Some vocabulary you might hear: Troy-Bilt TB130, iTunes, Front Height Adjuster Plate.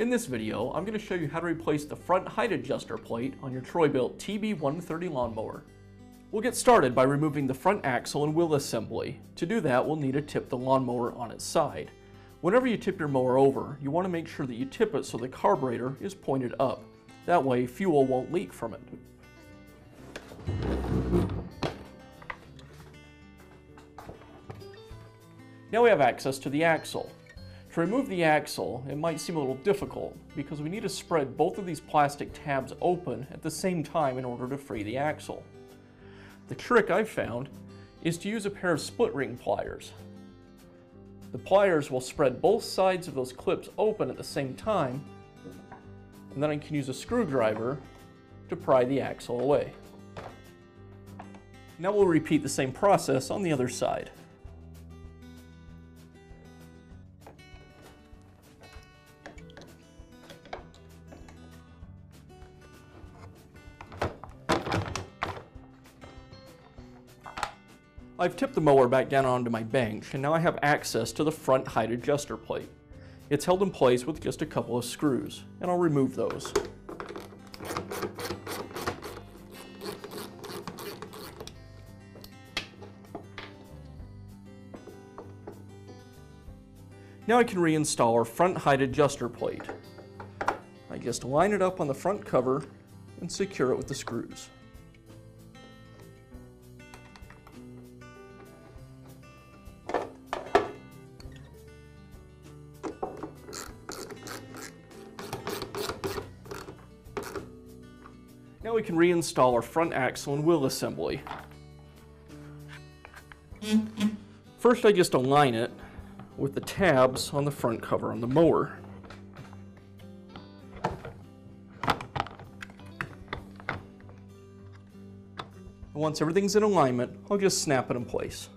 In this video, I'm going to show you how to replace the front height adjuster plate on your Troy-Bilt TB130 lawnmower. We'll get started by removing the front axle and wheel assembly. To do that, we'll need to tip the lawnmower on its side. Whenever you tip your mower over, you want to make sure that you tip it so the carburetor is pointed up. That way, fuel won't leak from it. Now we have access to the axle. To remove the axle, it might seem a little difficult because we need to spread both of these plastic tabs open at the same time in order to free the axle. The trick I've found is to use a pair of split ring pliers. The pliers will spread both sides of those clips open at the same time, and then I can use a screwdriver to pry the axle away. Now we'll repeat the same process on the other side. I've tipped the mower back down onto my bench, and now I have access to the front height adjuster plate. It's held in place with just a couple of screws, and I'll remove those. Now I can reinstall our front height adjuster plate. I just line it up on the front cover and secure it with the screws. Now we can reinstall our front axle and wheel assembly. First, I just align it with the tabs on the front cover on the mower. Once everything's in alignment, I'll just snap it in place.